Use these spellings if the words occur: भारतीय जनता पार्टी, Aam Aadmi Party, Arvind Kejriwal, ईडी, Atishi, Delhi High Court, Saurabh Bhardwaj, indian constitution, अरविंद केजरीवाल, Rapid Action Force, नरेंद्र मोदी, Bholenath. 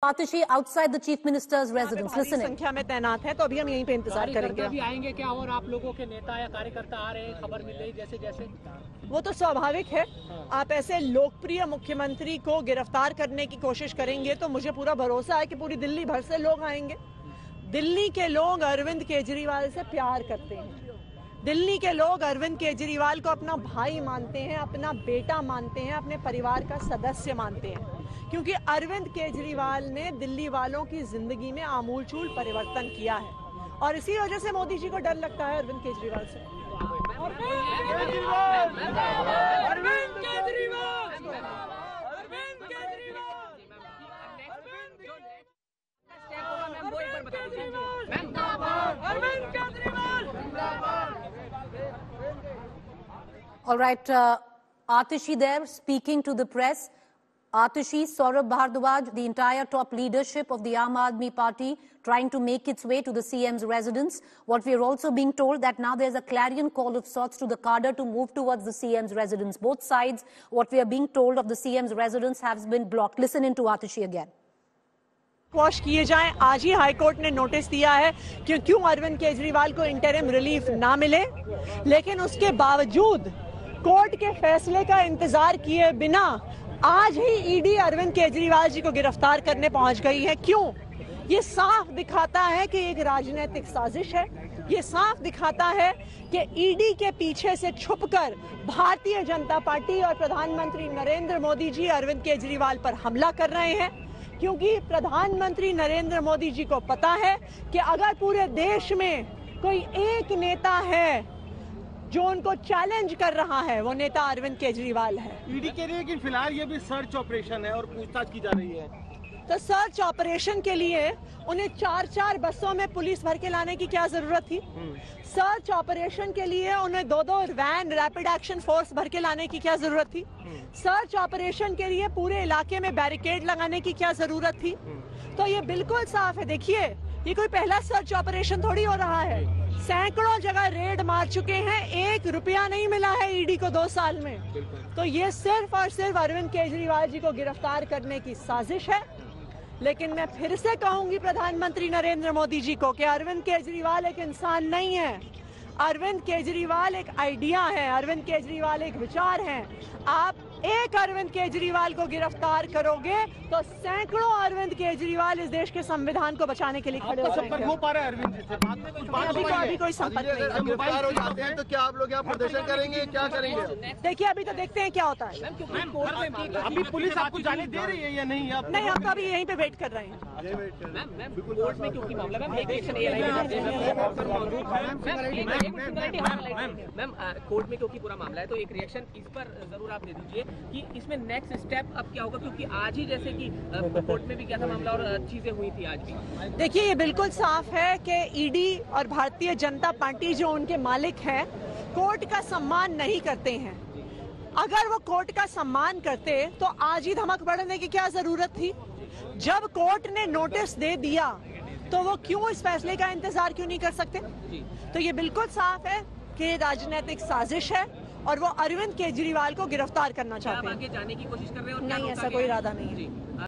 Atishi outside the chief minister's residence. Listen. संख्या में तैनात है तो अभी हम यहीं पे इंतजार करेंगे। अभी आएंगे क्या और आप लोगों के नेता या कार्यकर्ता आ रहे हैं, खबर मिल रही जैसे जैसे? वो तो स्वाभाविक है। आप ऐसे लोकप्रिय मुख्यमंत्री को गिरफ्तार करने की कोशिश करेंगे तो मुझे पूरा भरोसा है कि पूरी दिल्ली भर से लोग आएंगे। दिल्ली के लोग अरविंद केजरीवाल से प्यार करते हैं। दिल्ली के लोग अरविंद केजरीवाल को अपना भाई मानते हैं, अपना बेटा मानते हैं, अपने परिवार का सदस्य मानते हैं, क्योंकि अरविंद केजरीवाल ने दिल्ली वालों की जिंदगी में आमूलचूल परिवर्तन किया है और इसी वजह से मोदी जी को डर लगता है अरविंद केजरीवाल से। All right, Atishi there speaking to the press. Atishi, Saurabh Bhardwaj, the entire top leadership of the Aam Aadmi Party trying to make its way to the CM's residence. What we are also being told that now there's a clarion call of sorts to the cadre to move towards the CM's residence. Both sides, what we are being told of the CM's residence has been blocked. Listen into Atishi again. Quash किए जाएं। आज ही high court ने notice दिया है कि क्यों अरविंद केजरीवाल को इंटरिम रिलीफ ना मिले, लेकिन उसके बावजूद कोर्ट के फैसले का इंतजार किए बिना आज ही ईडी अरविंद केजरीवाल जी को गिरफ्तार करने पहुंच गई है। क्यों? ये साफ दिखाता है कि एक राजनीतिक साजिश है। ये साफ दिखाता है कि ईडी के पीछे से छुपकर भारतीय जनता पार्टी और प्रधानमंत्री नरेंद्र मोदी जी अरविंद केजरीवाल पर हमला कर रहे हैं, क्योंकि प्रधानमंत्री नरेंद्र मोदी जी को पता है कि अगर पूरे देश में कोई एक नेता है जो उनको चैलेंज कर रहा है, वो नेता अरविंद केजरीवाल है। ईडी कह रही है कि फिलहाल ये भी सर्च ऑपरेशन है और पूछताछ की जा रही है, तो सर्च ऑपरेशन के लिए उन्हें 4-4 बसों में पुलिस भर के लाने की क्या जरूरत थी? सर्च ऑपरेशन के लिए उन्हें 2-2 वैन रैपिड एक्शन फोर्स भर के लाने की क्या जरूरत थी? सर्च ऑपरेशन के लिए पूरे इलाके में बैरिकेड लगाने की क्या जरूरत थी? तो ये बिल्कुल साफ है। देखिए, ये कोई पहला सर्च ऑपरेशन थोड़ी हो रहा है। सैकड़ों जगह रेड मार चुके हैं, ₹1 नहीं मिला है ईडी को 2 साल में। तो ये सिर्फ और सिर्फ अरविंद केजरीवाल जी को गिरफ्तार करने की साजिश है। लेकिन मैं फिर से कहूंगी प्रधानमंत्री नरेंद्र मोदी जी को कि अरविंद केजरीवाल एक इंसान नहीं है, अरविंद केजरीवाल एक आइडिया है, अरविंद केजरीवाल एक विचार है। आप एक अरविंद केजरीवाल को गिरफ्तार करोगे तो सैकड़ों अरविंद केजरीवाल इस देश के संविधान को बचाने के लिए खड़े हो जाएंगे। हो पा रहा है अरविंद जी से बात में कुछ बात अभी कोई संपर्क नहीं। गिरफ्तार हो जाते हैं तो क्या आप लोग यहाँ प्रदर्शन करेंगे, क्या करेंगे? देखिए, अभी तो देखते हैं क्या होता है। अभी पुलिस आपको जाने दे रही है या नहीं? नहीं, आप अभी यहीं पे वेट कर रहे हैं। मैम, कोर्ट में क्योंकि पूरा मामला है तो एक रिएक्शन इस पर जरूर आप दे दीजिए कि इसमें नेक्स्ट स्टेप अब क्या होगा, क्योंकि आज ही जैसे कि कोर्ट में भी क्या था मामला और चीजें हुई थी आज भी। देखिए, ये बिल्कुल साफ है कि ईडी और भारतीय जनता पार्टी जो उनके मालिक हैं कोर्ट का सम्मान नहीं करते हैं। अगर वो कोर्ट का सम्मान करते तो आज ही धमक बढ़ने की क्या जरूरत थी? जब कोर्ट ने नोटिस दे दिया तो वो क्यों इस फैसले का इंतजार क्यों नहीं कर सकते? तो ये बिल्कुल साफ है कि राजनीतिक साजिश है और वो अरविंद केजरीवाल को गिरफ्तार करना चाहते हैं। आगे जाने की कोशिश कर रहे हैं और नहीं, ऐसा कोई इरादा नहीं है।